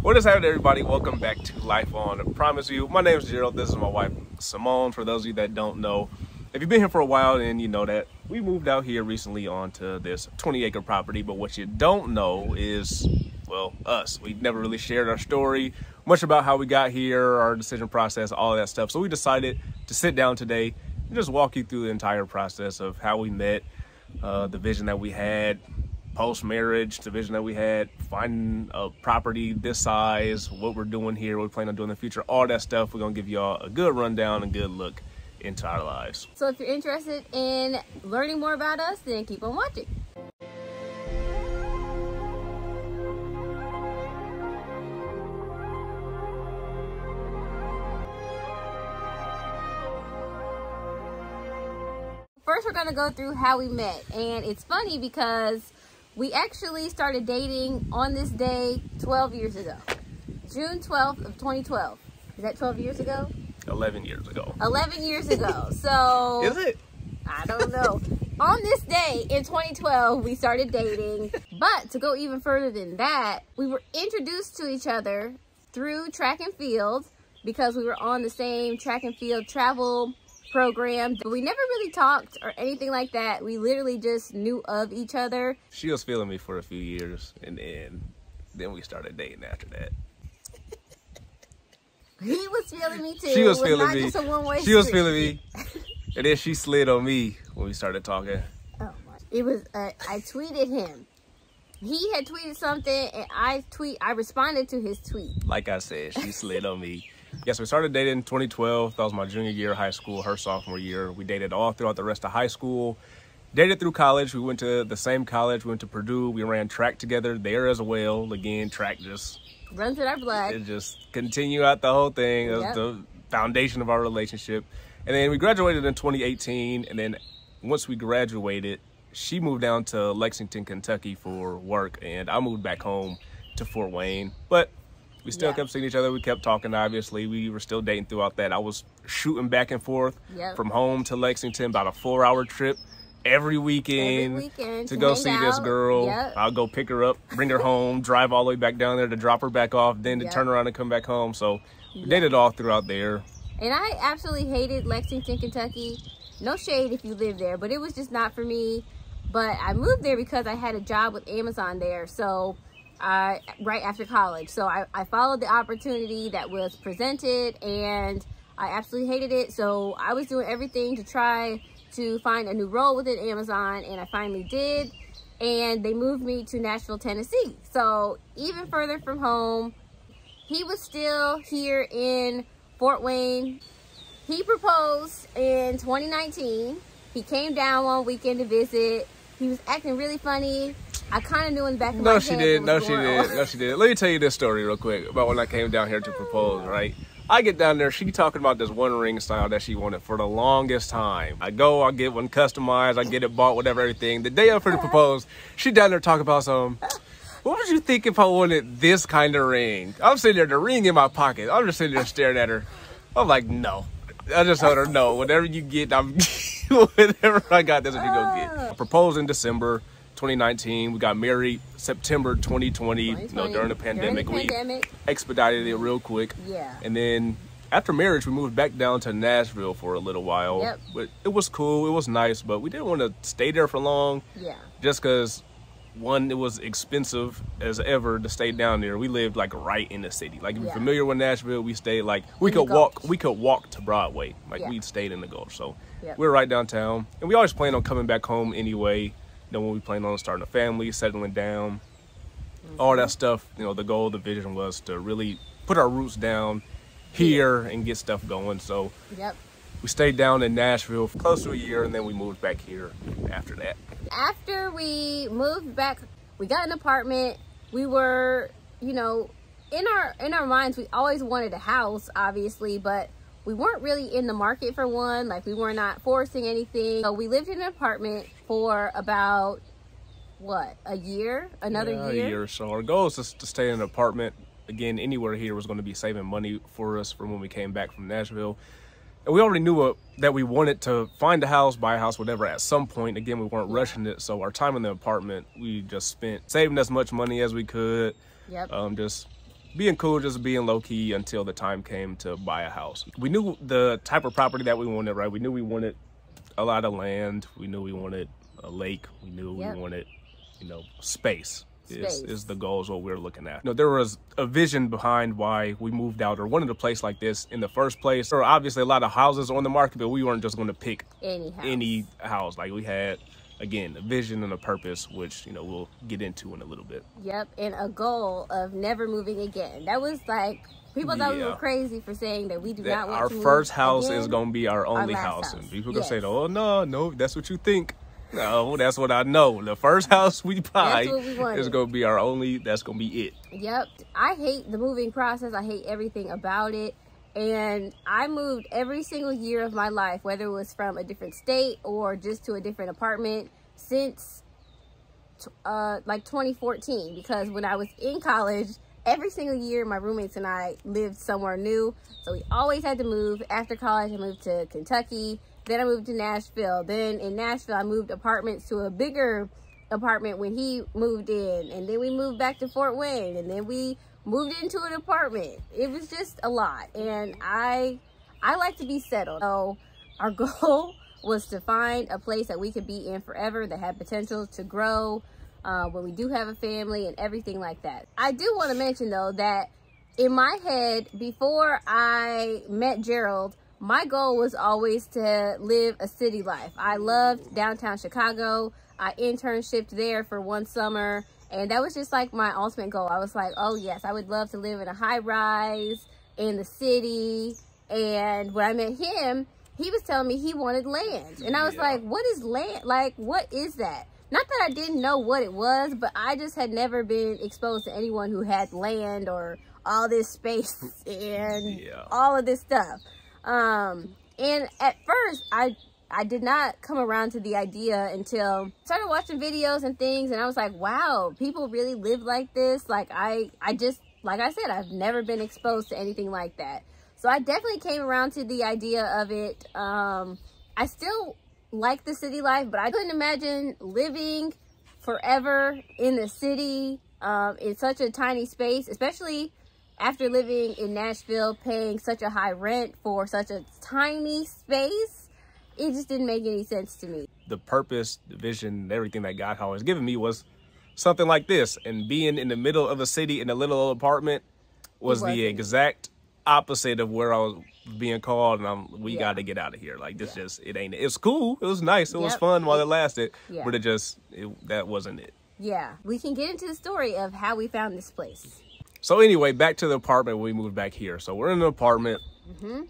What is happening, everybody? Welcome back to Life on Promise View. My name is Gerald. This is my wife, Simone. For those of you that don't know, if you've been here for a while, then you know that we moved out here recently onto this 20-acre property. But what you don't know is, well, us. We've never really shared our story, much about how we got here, our decision process, all that stuff. So we decided to sit down today and just walk you through the entire process of how we met, the vision that we had, post-marriage, the vision that we had, finding a property this size, what we're doing here, what we plan on doing in the future, all that stuff. We're gonna give y'all a good rundown and good look into our lives. So if you're interested in learning more about us, then keep on watching. First, we're gonna go through how we met. And it's funny because we actually started dating on this day 12 years ago. June 12th of 2012. Is that 12 years ago? 11 years ago. 11 years ago. So... is it? I don't know. On this day in 2012, we started dating. But to go even further than that, we were introduced to each other through track and field because we were on the same track and field travel program. We never really talked or anything like that. We literally just knew of each other. She was feeling me for a few years, and then we started dating after that. He was feeling me too. She was feeling me. Just a one-way street. Was feeling me, and then she slid on me when we started talking. Oh my! It was I tweeted him. He had tweeted something, and I responded to his tweet. Like I said, she slid on me. Yes, we started dating in 2012. That was my junior year of high school, her sophomore year. We dated all throughout the rest of high school, dated through college. We went to the same college, we went to Purdue. We ran track together there as well. Again, track just runs in our blood. It just continued out the whole thing. Yep. It was the foundation of our relationship. And then we graduated in 2018. And then once we graduated, she moved down to Lexington, Kentucky for work. And I moved back home to Fort Wayne. But we still kept seeing each other. We kept talking, obviously. We were still dating throughout that. I was shooting back and forth from home to Lexington, about a 4-hour trip every weekend to go see this girl. Yep. I'll go pick her up, bring her home, drive all the way back down there to drop her back off, then to turn around and come back home. So we dated all throughout there. And I absolutely hated Lexington, Kentucky. No shade if you live there, but it was just not for me. But I moved there because I had a job with Amazon there. So... right after college. So I followed the opportunity that was presented, and I absolutely hated it. So I was doing everything to try to find a new role within Amazon, and I finally did. And they moved me to Nashville, Tennessee. So even further from home. He was still here in Fort Wayne. He proposed in 2019. He came down one weekend to visit. He was acting really funny. I kind of knew in the back of my head. No, she did. Let me tell you this story real quick about when I came down here to propose, right? I get down there. She talking about this one ring style that she wanted for the longest time. I go, I get one customized. I get it bought, whatever, everything. The day after the propose, she down there talking about some... what would you think if I wanted this kind of ring? I'm sitting there, the ring in my pocket. I'm just sitting there staring at her. I'm like, no. I just told her, no. Whatever you get, I'm... whatever I got, that's what you go get. I proposed in December 2019. We got married September 2020. No, during the pandemic. We expedited it real quick. Yeah. And then after marriage, we moved back down to Nashville for a little while. Yep. But it was cool. It was nice, but we didn't want to stay there for long. Yeah. Just because, one, it was expensive as ever to stay down there. We lived like right in the city. Like if you're familiar with Nashville, we stayed like we could walk to Broadway. Like we stayed in the Gulch. So we were right downtown, and we always planned on coming back home anyway. You know, when we planned on starting a family, settling down, all that stuff. You know, the goal, the vision was to really put our roots down here and get stuff going. So we stayed down in Nashville for close to a year, and then we moved back here after that. After we moved back, we got an apartment. We were, you know, in our minds, we always wanted a house, obviously, but we weren't really in the market for one. Like, we were not forcing anything. So we lived in an apartment for about, what, a year? Another year? A year or so. Our goal is to stay in an apartment. Again, anywhere here was going to be saving money for us from when we came back from Nashville. And we already knew that we wanted to find a house, buy a house, whatever, at some point. Again, we weren't rushing it. So our time in the apartment, we just spent saving as much money as we could. Just being cool, just being low key until the time came to buy a house. We knew the type of property that we wanted, right? We knew we wanted a lot of land. We knew we wanted a lake. We knew we wanted, you know, space. Is the goals what we're looking at. You know, there was a vision behind why we moved out or wanted a place like this in the first place. There were obviously a lot of houses on the market, but we weren't just going to pick any house. Like, we had, again, a vision and a purpose, which, you know, we'll get into in a little bit. Yep, and a goal of never moving again. That was like, people thought we were crazy for saying that we do not want to move again. Our first house is going to be our only house. And people are going to say, oh, no, that's what you think. No, that's what I know. The first house we buy is going to be our only, that's going to be it. Yep. I hate the moving process. I hate everything about it. And I moved every single year of my life, whether it was from a different state or just to a different apartment since like 2014. Because when I was in college, every single year, my roommates and I lived somewhere new. So we always had to move. After college, I moved to Kentucky. Then I moved to Nashville. Then in Nashville, I moved apartments to a bigger apartment when he moved in. And then we moved back to Fort Wayne. And then we moved into an apartment. It was just a lot. And I like to be settled. So our goal was to find a place that we could be in forever, that had potential to grow when we do have a family and everything like that. I do want to mention, though, that in my head, before I met Gerald, my goal was always to live a city life. I loved downtown Chicago. I internshipped there for one summer, and that was just like my ultimate goal. I was like, oh yes, I would love to live in a high rise in the city. And when I met him, he was telling me he wanted land. And I was like, what is land? Like, what is that? Not that I didn't know what it was, but I just had never been exposed to anyone who had land or all this space and all of this stuff. And at first I did not come around to the idea until I started watching videos and things. And I was like, wow, people really live like this. Like I just, like I said, I've never been exposed to anything like that. So I definitely came around to the idea of it. I still like the city life, but I couldn't imagine living forever in the city, in such a tiny space, especially after living in Nashville, paying such a high rent for such a tiny space. It just didn't make any sense to me. The purpose, the vision, everything that God had always given me was something like this. And being in the middle of a city in a little old apartment was the exact opposite of where I was being called. And we got to get out of here. Like this just, it ain't, it's cool. It was nice. It was fun while it lasted, but it just, that wasn't it. Yeah. We can get into the story of how we found this place. So anyway, back to the apartment when we moved back here. So we're in an apartment,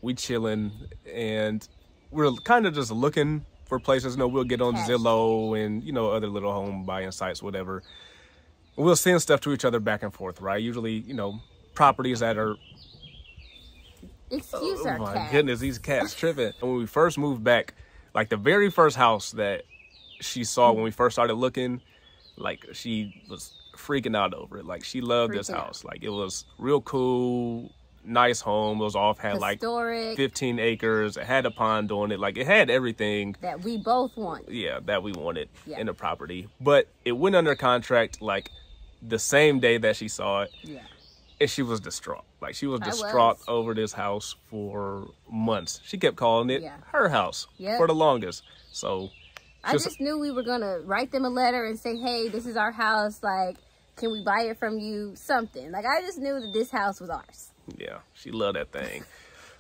we chilling, and we're kind of just looking for places. You know, we'll get on Zillow and, you know, other little home buying sites, whatever. We'll send stuff to each other back and forth, right? Usually, you know, properties that are... Excuse our cats. Oh my goodness, these cats tripping. And when we first moved back, like the very first house that she saw when we first started looking, like she was freaking out over it. Like she loved this house. Like it was real cool, nice home. It was off, had historic, like 15 acres. It had a pond on it. Like it had everything that we both wanted. Yeah, that we wanted in the property. But it went under contract like the same day that she saw it. Yeah. And she was distraught. Like she was distraught over this house for months. She kept calling it her house for the longest. So I just knew we were going to write them a letter and say, hey, this is our house. Like, can we buy it from you? Something. Like, I just knew that this house was ours. Yeah, she loved that thing.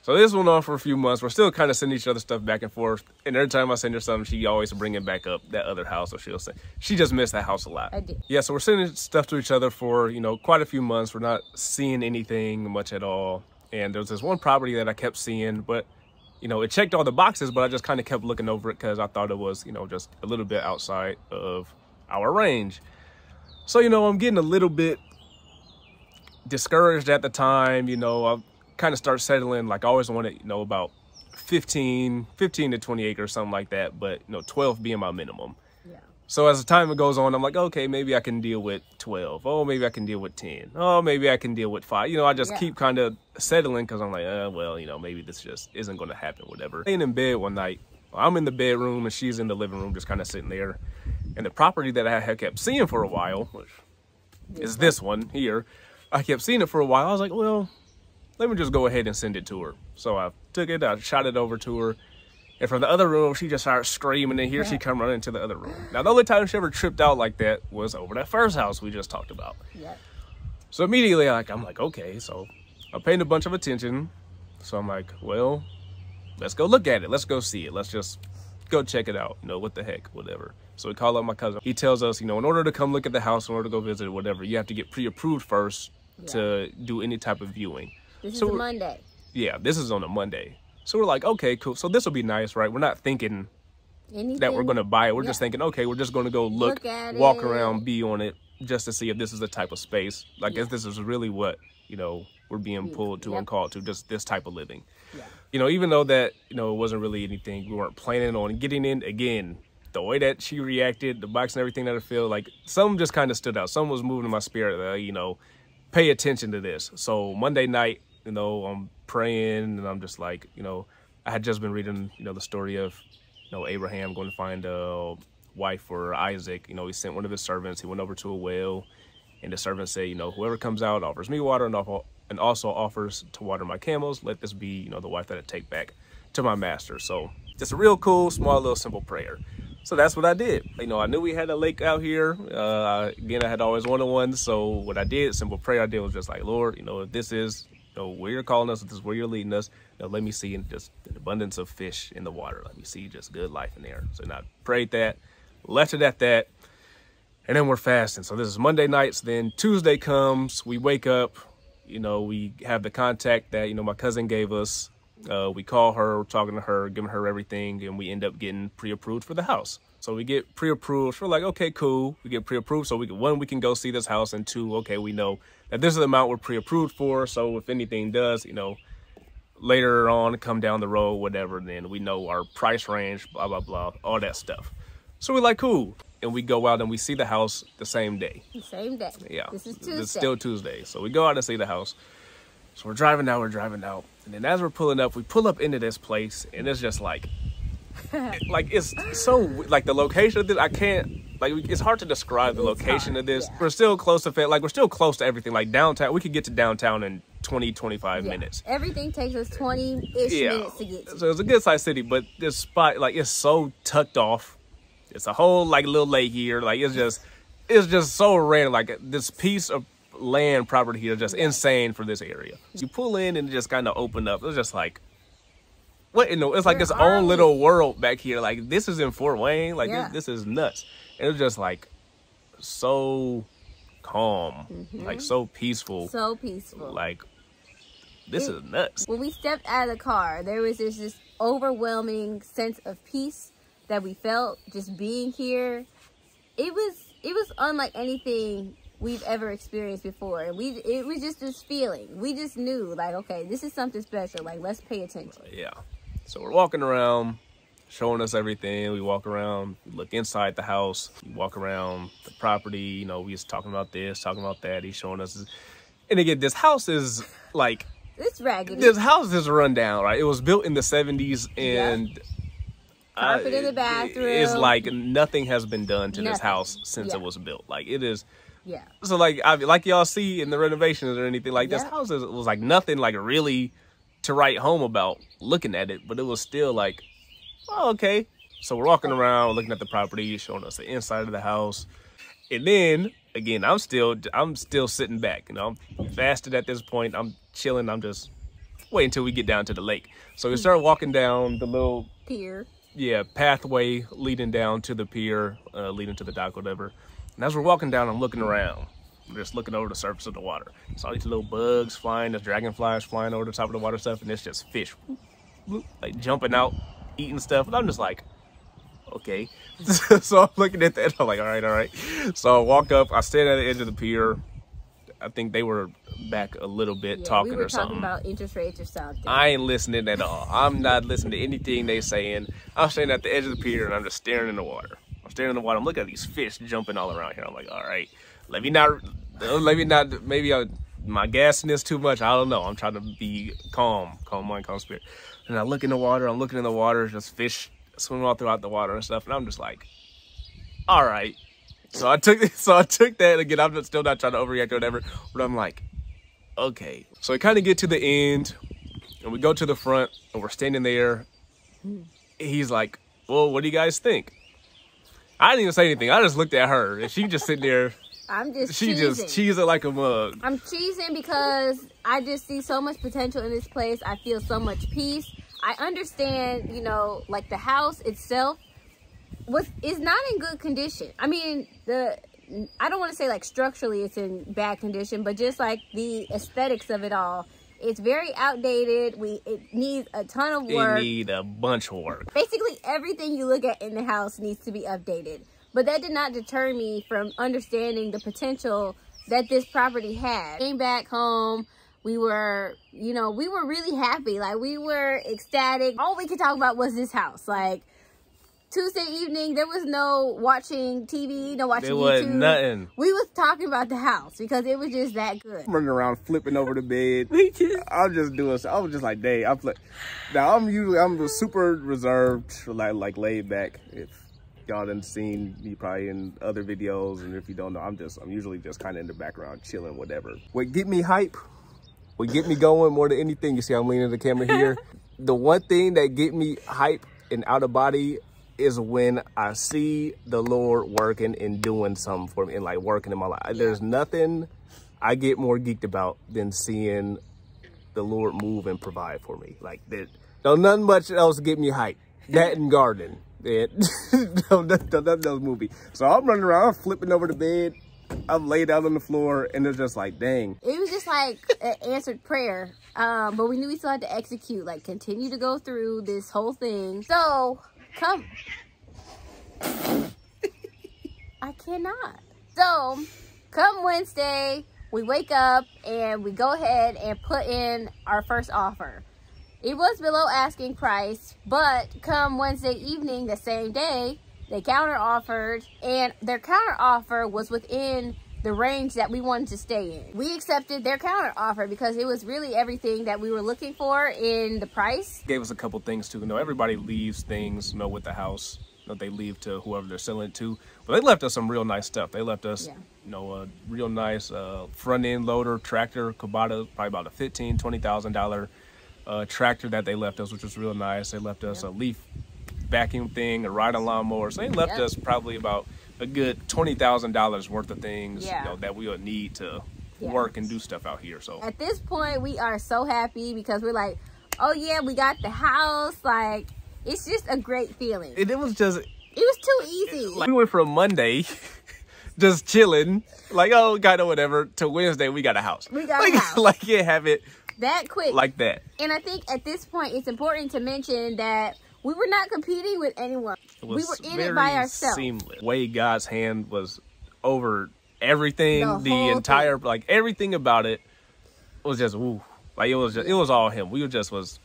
So this went on for a few months. We're still kind of sending each other stuff back and forth. And every time I send her something, she always bring it back up, that other house. So she'll say, she just missed that house a lot. I did. Yeah, so we're sending stuff to each other for, you know, quite a few months. We're not seeing anything much at all. And there was this one property that I kept seeing, but you know, it checked all the boxes, but I just kind of kept looking over it because I thought it was, you know, just a little bit outside of our range. So, you know, I'm getting a little bit discouraged at the time. You know, I kind of start settling. Like I always wanted, you know, about 15 to 20 acres, something like that. But, you know, 12 being my minimum. Yeah. So as the time goes on, I'm like, okay, maybe I can deal with 12. Oh, maybe I can deal with 10. Oh, maybe I can deal with 5. You know, I just keep kind of settling because I'm like, well, you know, maybe this just isn't going to happen, whatever. Laying in bed one night, I'm in the bedroom and she's in the living room just kind of sitting there. And the property that I had kept seeing for a while, which is this one here, I kept seeing it for a while. I was like, well, let me just go ahead and send it to her. So I took it, I shot it over to her. And from the other room, she just started screaming, and here she come running into the other room. Now, the only time she ever tripped out like that was over that first house we just talked about. Yeah. So immediately, I'm like, okay, so I'm paying a bunch of attention. So I'm like, well, let's go look at it. Let's go see it. Let's just go check it out. You know, what the heck, whatever. So we call up my cousin. He tells us, you know, in order to come look at the house, in order to go visit it, whatever, you have to get pre-approved first to do any type of viewing. This is a Monday. Yeah, this is on a Monday. So we're like, okay, cool. So this will be nice, right? We're not thinking anything that we're going to buy it. We're just thinking, okay, we're just going to go walk around, be on it, just to see if this is the type of space. Like, if this is really what, you know, we're being pulled to and called to, just this type of living. Yeah. You know, even though that, you know, it wasn't really anything we weren't planning on getting in, again, the way that she reacted, the box and everything that I feel, like, some just kind of stood out. Some was moving in my spirit, that, you know, pay attention to this. So Monday night, you know, I'm praying, and I'm just like, you know, I had just been reading, you know, the story of, you know, Abraham going to find a wife for Isaac. You know, he sent one of his servants. He went over to a well, and the servant said, you know, whoever comes out offers me water and also offers to water my camels. Let this be, you know, the wife that I take back to my master. So just a real cool, small, little simple prayer. So that's what I did. You know, I knew we had a lake out here. Again, I had always wanted one. So what I did, simple prayer I did, was just like, Lord, you know, if this is, you know, where you're calling us, if this is where you're leading us, you know, let me see just an abundance of fish in the water. Let me see just good life in there. So I prayed that, left it at that, and then we're fasting. So this is Monday nights. Then Tuesday comes, we wake up, you know, we have the contact that, you know, my cousin gave us. We call her, we're talking to her, giving her everything, and we end up getting pre-approved for the house. So we get pre-approved. We're like, okay, cool. We get pre-approved. So we can, one, we can go see this house, and two, okay, we know that this is the amount we're pre-approved for. So if anything does, you know, later on, come down the road, whatever, then we know our price range, blah, blah, blah, all that stuff. So we're like, cool. And we go out and we see the house the same day. The same day. Yeah. This is Tuesday. It's still Tuesday. So we go out and see the house. So we're driving out. And then as we're pulling up, we pull up into this place, and it's just like, it's so, like, the location of this, I can't, like, it's hard to describe the location of this. Yeah. We're still close to, like, we're still close to everything. Like, downtown, we could get to downtown in 20, 25 minutes. Everything takes us 20-ish minutes to get to. So it's a good-sized city, but this spot, like, it's so tucked off. It's a whole, like, little lake here. Like, it's just so random. Like, this piece of land property here is just insane for this area. You pull in, and it just kind of opened up. It's just like, what in the, it's like its own little world back here. Like, this is in Fort Wayne. Like, this is nuts. And it's just like so calm, like so peaceful. So peaceful. Like, this is nuts. When we stepped out of the car, there was this overwhelming sense of peace that we felt just being here. It was unlike anything we've ever experienced before, and it was just this feeling. We just knew, like, okay, this is something special. Like, let's pay attention. Yeah. So we're walking around, showing us everything. We walk around, we look inside the house, we walk around the property. You know, we just talking about this, talking about that. He's showing us, and again, this house is like, it's raggedy. This house is run down, right? It was built in the 70s, and carpet in the bathroom. It's like nothing has been done to this house since it was built. Like, it is. Yeah. So, like, like y'all see in the renovations or anything, like, this house was like nothing, like, really to write home about looking at it, but it was still like, oh, okay. So we're walking around, looking at the property, showing us the inside of the house, and then again, I'm still sitting back. You know, I'm fasted at this point. I'm chilling. I'm just waiting until we get down to the lake. So we start walking down the little pier. Yeah, pathway leading down to the pier, leading to the dock, whatever. And as we're walking down, I'm looking around. I'm just looking over the surface of the water. It's all these little bugs flying, the dragonflies flying over the top of the water stuff, and it's just fish, like, jumping out, eating stuff. And I'm just like, okay. So I'm looking at that. I'm like, all right. So I walk up. I stand at the edge of the pier. I think they were back a little bit talking or something. We were talking about interest rates or something. I ain't listening at all. I'm not listening to anything they saying. I'm standing at the edge of the pier, and I'm just staring in the water. I'm looking at these fish jumping all around here. I'm like, all right, let me not, maybe my gassing is too much. I don't know. I'm trying to be calm mind, calm spirit. And I look in the water. I'm looking in the water. Just fish swimming all throughout the water and stuff. And I'm just like, all right. So I took that again. I'm still not trying to overreact or whatever, but I'm like, okay. So we kind of get to the end and we go to the front and we're standing there. He's like, well, what do you guys think? I didn't even say anything. I just looked at her and she just sitting there. I'm just cheesing. She just cheesing like a mug. I'm cheesing because I just see so much potential in this place. I feel so much peace. I understand, you know, like the house itself is not in good condition. I mean, I don't want to say like structurally it's in bad condition, but just like the aesthetics of it all. It's very outdated. It needs a ton of work. It needs a bunch of work. Basically, everything you look at in the house needs to be updated. But that did not deter me from understanding the potential that this property had. Came back home. We were, you know, we were really happy. Like, we were ecstatic. All we could talk about was this house. Like, Tuesday evening, there was no watching TV, no watching YouTube. There was nothing. We was talking about the house because it was just that good. I'm running around flipping over the bed. I'm just doing stuff. I was just like, dang. Now, I'm super reserved, like laid back. If y'all done seen me probably in other videos, and if you don't know, I'm usually just kind of in the background chilling, whatever. What get me hype, what get me going more than anything, you see I'm leaning the camera here. The one thing that get me hype and out of body is when I see the Lord working and doing something for me and like working in my life. There's nothing I get more geeked about than seeing the Lord move and provide for me. Like that, don't nothing much else get me hype. That and gardening. That movie. So I'm running around, I'm flipping over the bed. I'm laid out on the floor and it's just like, dang. It was just like an answered prayer. But we knew we still had to execute, like continue to go through this whole thing. So come. I cannot. So come Wednesday, we wake up and we go ahead and put in our first offer. It was below asking price, but come Wednesday evening, the same day, they counter offered, and their counter offer was within the range that we wanted to stay in. We accepted their counter offer because it was really everything that we were looking for in the price. Gave us a couple things too. You know, everybody leaves things, you know, with the house that they leave to whoever they're selling it to. But they left us some real nice stuff. They left us, you know, a real nice front end loader, tractor, Kubota, probably about a $15,000, $20,000 tractor that they left us, which was real nice. They left us a leaf vacuum thing, a riding lawnmower. So they left us probably about a good $20,000 worth of things you know, that we would need to work and do stuff out here. So at this point, we are so happy because we're like, oh yeah, we got the house. Like, it's just a great feeling. And it was too easy. Like, we went from Monday just chilling, like, oh, kind of whatever, to Wednesday, we got a house. We got a house. Like, you have it that quick. Like that. And I think at this point, it's important to mention that we were not competing with anyone. We were in it by ourselves. Seamless. The way God's hand was over everything, the entire thing. Like everything about it was just woo. Like it was all him. We just was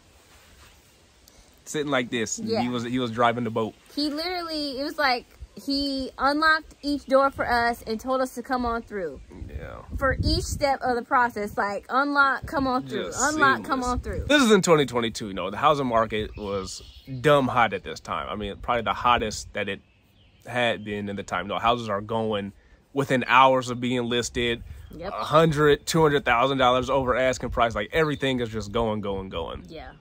sitting like this. Yeah. He was driving the boat. He literally, it was like he unlocked each door for us and told us to come on through. Yeah. For each step of the process, like unlock, come on through, just unlock, seamless. Come on through. This is in 2022. You know, the housing market was dumb hot at this time. I mean, probably the hottest that it had been in the time. You know, houses are going within hours of being listed. Yep. $100,000, $200,000 over asking price. Like everything is just going, going, going. Yeah.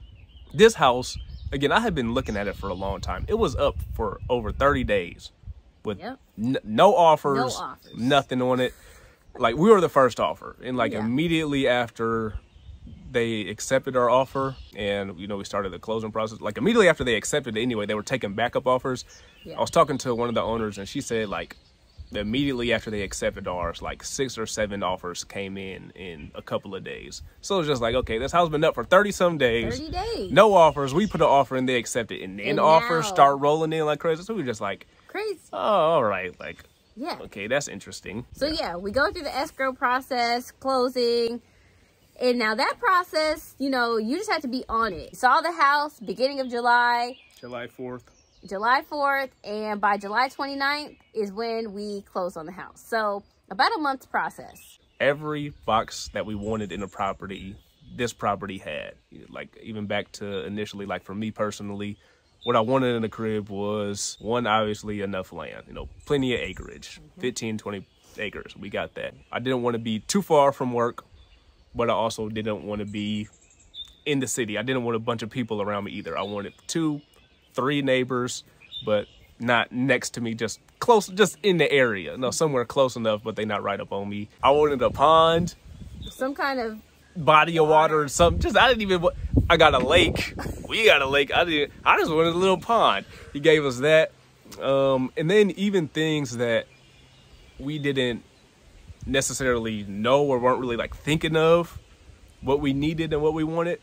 This house, again, I had been looking at it for a long time. It was up for over 30 days. With no offers, nothing on it. Like, we were the first offer. And, like, immediately after they accepted our offer and, you know, we started the closing process. Like, immediately after they accepted it anyway, they were taking backup offers. Yeah. I was talking to one of the owners, and she said, like, immediately after they accepted ours, like, 6 or 7 offers came in a couple of days. So it was just like, okay, this house been up for 30-some days. 30 days. No offers. We put an offer in, they accepted it. And then offers start rolling in like crazy. So we were just like, crazy. Oh, all right. Like, yeah. Okay, that's interesting. So yeah, we go through the escrow process, closing. And now that process, you know, you just have to be on it. Saw the house beginning of July. July 4th. July 4th. And by July 29th is when we close on the house. So about a month's process. Every box that we wanted in a property, this property had. Like even back to initially, like for me personally, what I wanted in the crib was, one, obviously enough land, you know, plenty of acreage, 15, 20 acres. We got that. I didn't want to be too far from work. but I also didn't want to be in the city. I didn't want a bunch of people around me either. I wanted 2-3 neighbors, but not next to me, just close, just in the area. No, somewhere close enough, but they not right up on me. I wanted a pond, some kind of body of water or something. Just, I didn't even, I got a lake. We got a lake. I just wanted a little pond. He gave us that. And then even things that we didn't necessarily know or weren't really like thinking of what we needed and what we wanted,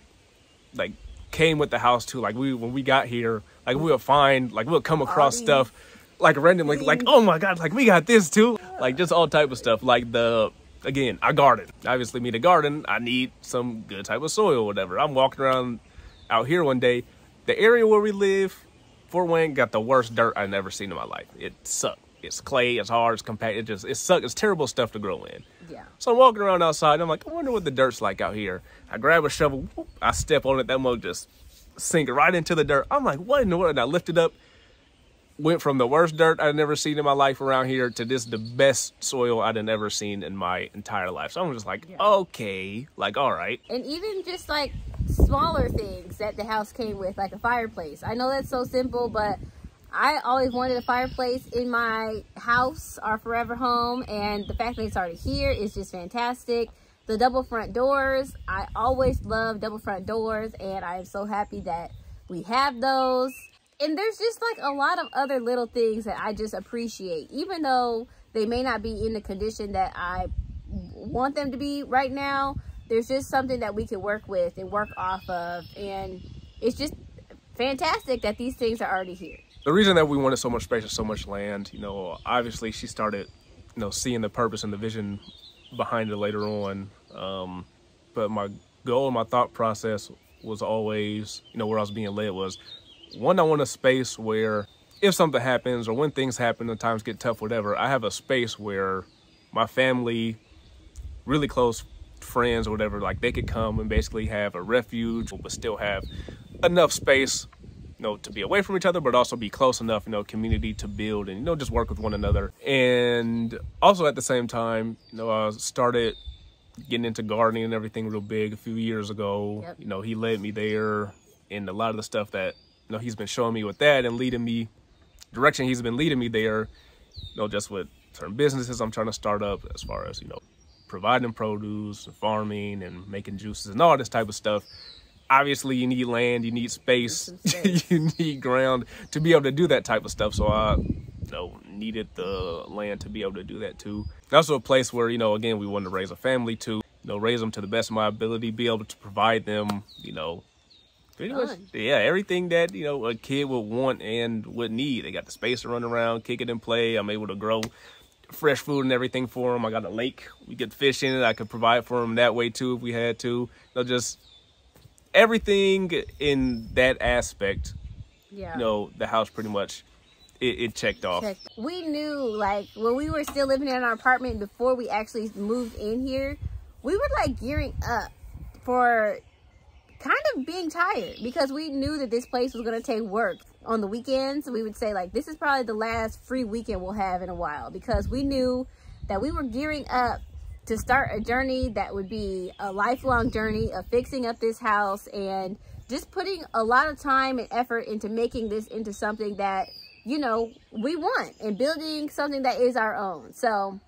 like came with the house too. Like when we got here, like we would find, like we'll come across stuff like randomly, like, oh my God, like we got this too. Like just all type of stuff. Like the, again, I garden. Obviously me to garden, I need some good type of soil or whatever. I'm walking around out here one day, the area where we live, Fort Wayne, got the worst dirt I've never seen in my life. It sucked. It's clay, it's hard, it's compact, it just, it sucked. It's terrible stuff to grow in. Yeah. So I'm walking around outside and I'm like, I wonder what the dirt's like out here. I grab a shovel, whoop, I step on it, that mug just sink right into the dirt. I'm like, what in the world? And I lift it up, went from the worst dirt I'd never seen in my life around here to this, the best soil I'd never seen in my entire life. So I'm just like, yeah, okay, like, all right. And even just like smaller things that the house came with, like a fireplace. I know that's so simple, but I always wanted a fireplace in my house, our forever home, and the fact that it's already here is just fantastic. The double front doors, I always love double front doors, and I am so happy that we have those. And there's just like a lot of other little things that I just appreciate, even though they may not be in the condition that I want them to be right now. There's just something that we can work with and work off of, and it's just fantastic that these things are already here. The reason that we wanted so much space and so much land, you know, obviously she started, you know, seeing the purpose and the vision behind it later on. But my goal and my thought process was always, you know, where I was being led was, one, I want a space where if something happens or when things happen and times get tough, whatever, I have a space where my family, really close friends or whatever, like they could come and basically have a refuge, but still have enough space, you know, to be away from each other, but also be close enough, you know, community to build and, you know, just work with one another. And also at the same time, you know, I started getting into gardening and everything real big a few years ago. Yep. You know, he led me there, and a lot of the stuff that, you know, he's been showing me with that and leading me, direction he's been leading me there, you know, just with certain businesses I'm trying to start up as far as, you know, providing produce, farming, and making juices and all this type of stuff. Obviously, you need land, you need space, you need ground to be able to do that type of stuff. So I, you know, needed the land to be able to do that too. And also a place where, you know, again, we wanted to raise a family too. You know, raise them to the best of my ability, be able to provide them, you know, pretty much, yeah, everything that, you know, a kid would want and would need. They got the space to run around, kick it and play. I'm able to grow fresh food and everything for them. I got a lake, we get fish in it. I could provide for them that way too if we had to. You know, just everything in that aspect. Yeah, you know, the house pretty much it checked off. We knew, like, when we were still living in our apartment before we actually moved in here, we were like gearing up for kind of being tired, because we knew that this place was going to take work. On the weekends, we would say, like, this is probably the last free weekend we'll have in a while, because we knew that we were gearing up to start a journey that would be a lifelong journey of fixing up this house and just putting a lot of time and effort into making this into something that, you know, we want, and building something that is our own. So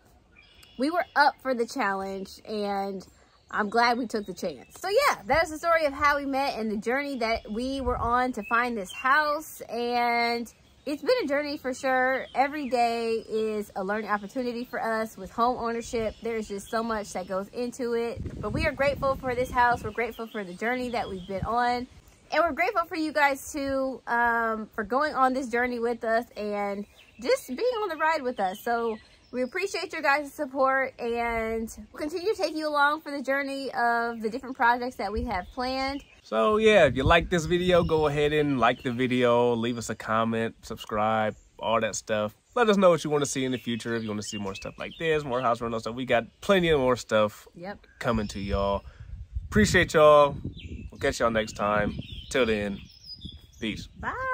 we were up for the challenge, and I'm glad we took the chance. So yeah, that is the story of how we met and the journey that we were on to find this house. And it's been a journey for sure. Every day is a learning opportunity for us with home ownership. There's just so much that goes into it. But we are grateful for this house. We're grateful for the journey that we've been on. And we're grateful for you guys too, for going on this journey with us and just being on the ride with us. So we appreciate your guys' support, and we'll continue to take you along for the journey of the different projects that we have planned. So yeah, if you like this video, go ahead and like the video, leave us a comment, subscribe, all that stuff. Let us know what you want to see in the future. If you want to see more stuff like this, more house rental stuff, we got plenty of more stuff coming to y'all. Appreciate y'all. We'll catch y'all next time. Till then, peace. Bye.